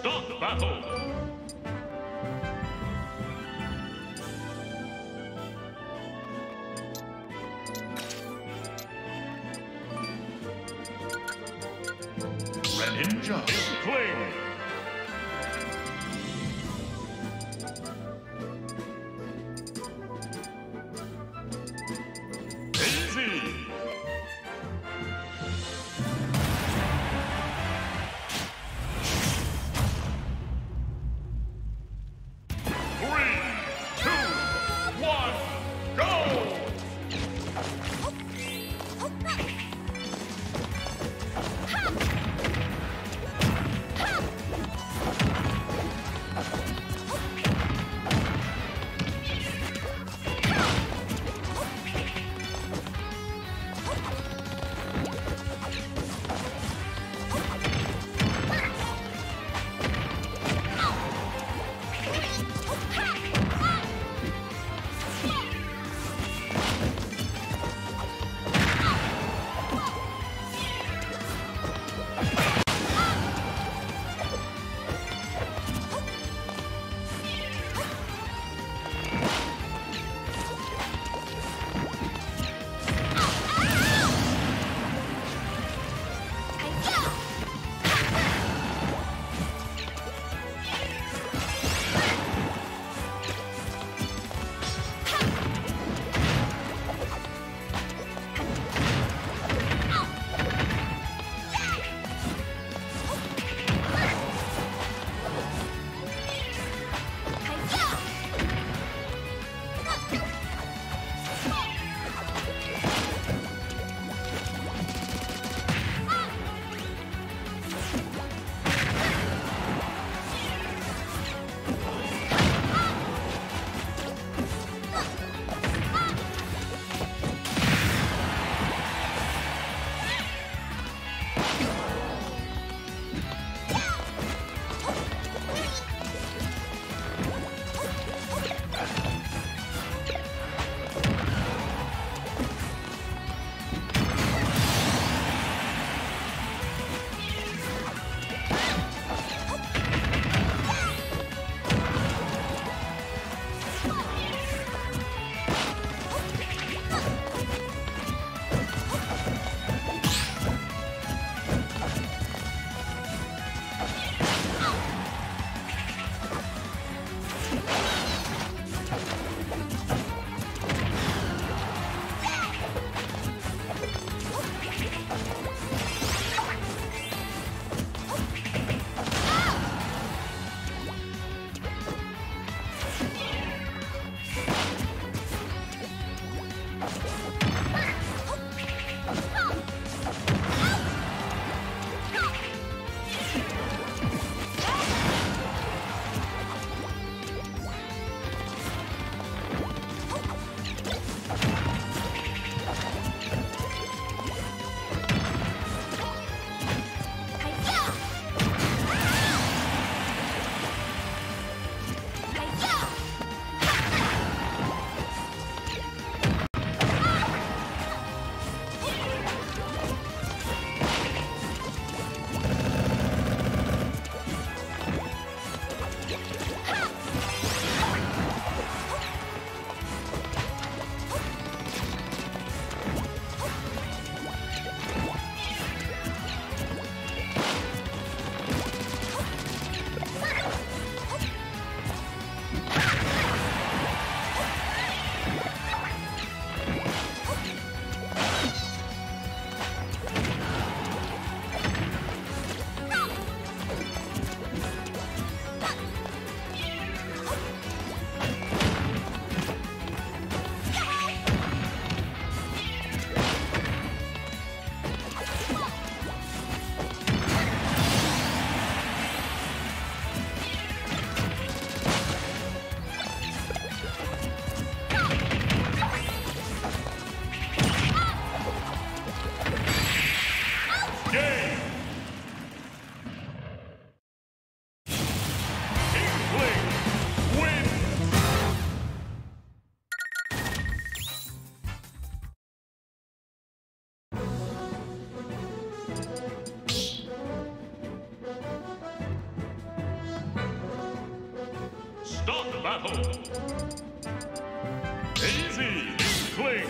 Start the battle! Greninja! Inkling! battle. Easy, Inkling.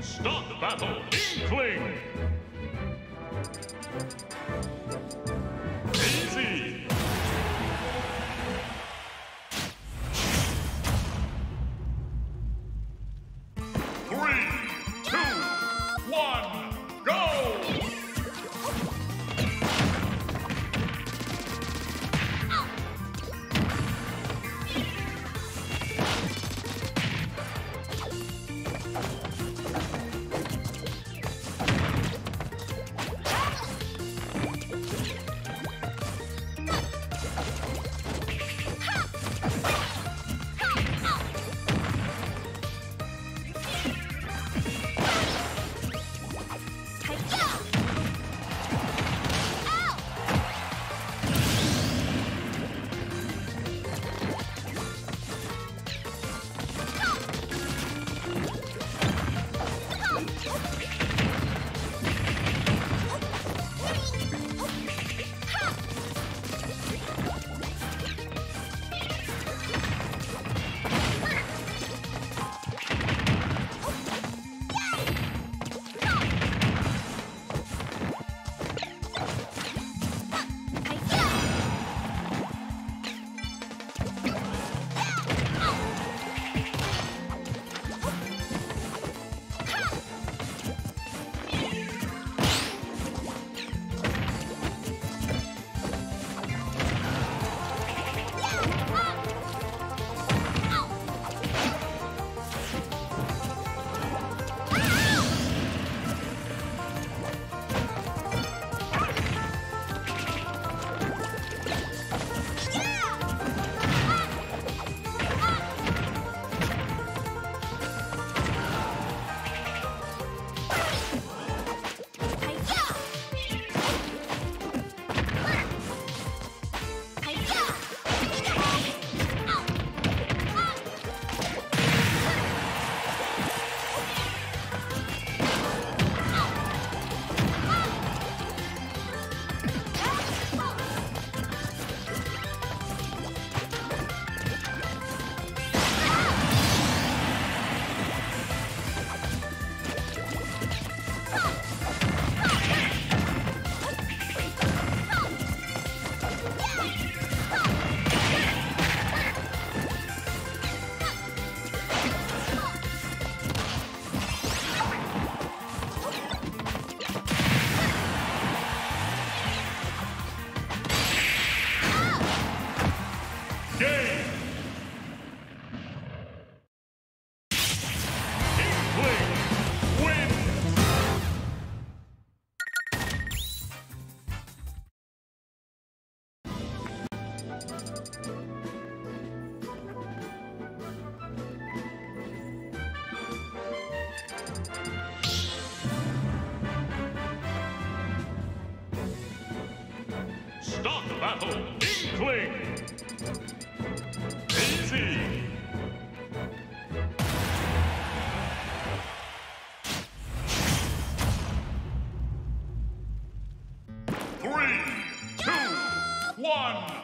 Start the battle, Inkling! battle, Inkling! Easy! Three, two, one!